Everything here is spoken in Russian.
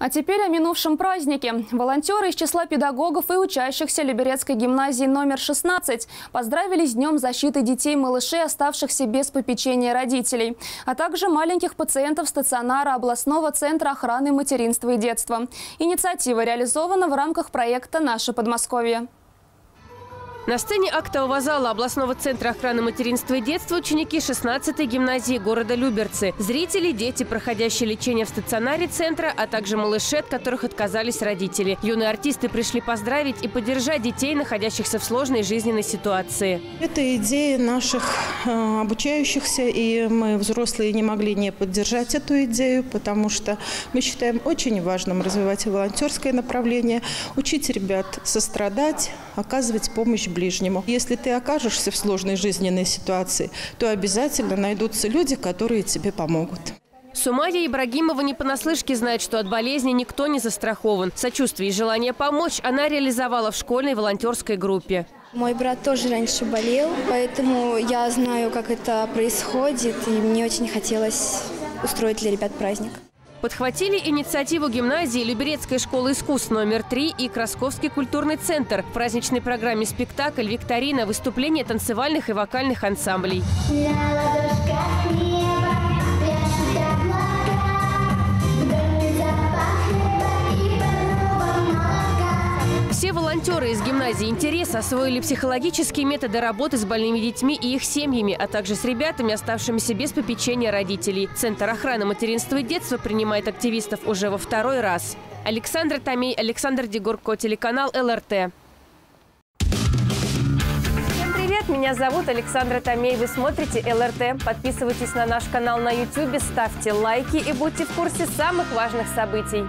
А теперь о минувшем празднике. Волонтеры из числа педагогов и учащихся Люберецкой гимназии номер 16 поздравили с Днем защиты детей-малышей, оставшихся без попечения родителей, а также маленьких пациентов стационара областного центра охраны материнства и детства. Инициатива реализована в рамках проекта «Наше Подмосковье». На сцене актового зала областного центра охраны материнства и детства ученики 16-й гимназии города Люберцы. Зрители, дети, проходящие лечение в стационаре центра, а также малыши, от которых отказались родители. Юные артисты пришли поздравить и поддержать детей, находящихся в сложной жизненной ситуации. Это идея наших обучающихся, и мы, взрослые, не могли не поддержать эту идею, потому что мы считаем очень важным развивать волонтерское направление, учить ребят сострадать, оказывать помощь ближнему. Если ты окажешься в сложной жизненной ситуации, то обязательно найдутся люди, которые тебе помогут. Сумалия Ибрагимова не понаслышке знает, что от болезни никто не застрахован. Сочувствие и желание помочь она реализовала в школьной волонтерской группе. Мой брат тоже раньше болел, поэтому я знаю, как это происходит, и мне очень хотелось устроить для ребят праздник. Подхватили инициативу гимназии Люберецкой школы искусств номер 3 и Красковский культурный центр. В праздничной программе спектакль, викторина, выступления танцевальных и вокальных ансамблей. Все волонтеры из гимназии «Интерес» освоили психологические методы работы с больными детьми и их семьями, а также с ребятами, оставшимися без попечения родителей. Центр охраны материнства и детства принимает активистов уже во второй раз. Александра Томей, Александр Дегурко, телеканал ЛРТ. Всем привет, меня зовут Александра Томей. Вы смотрите ЛРТ. Подписывайтесь на наш канал на YouTube, ставьте лайки и будьте в курсе самых важных событий.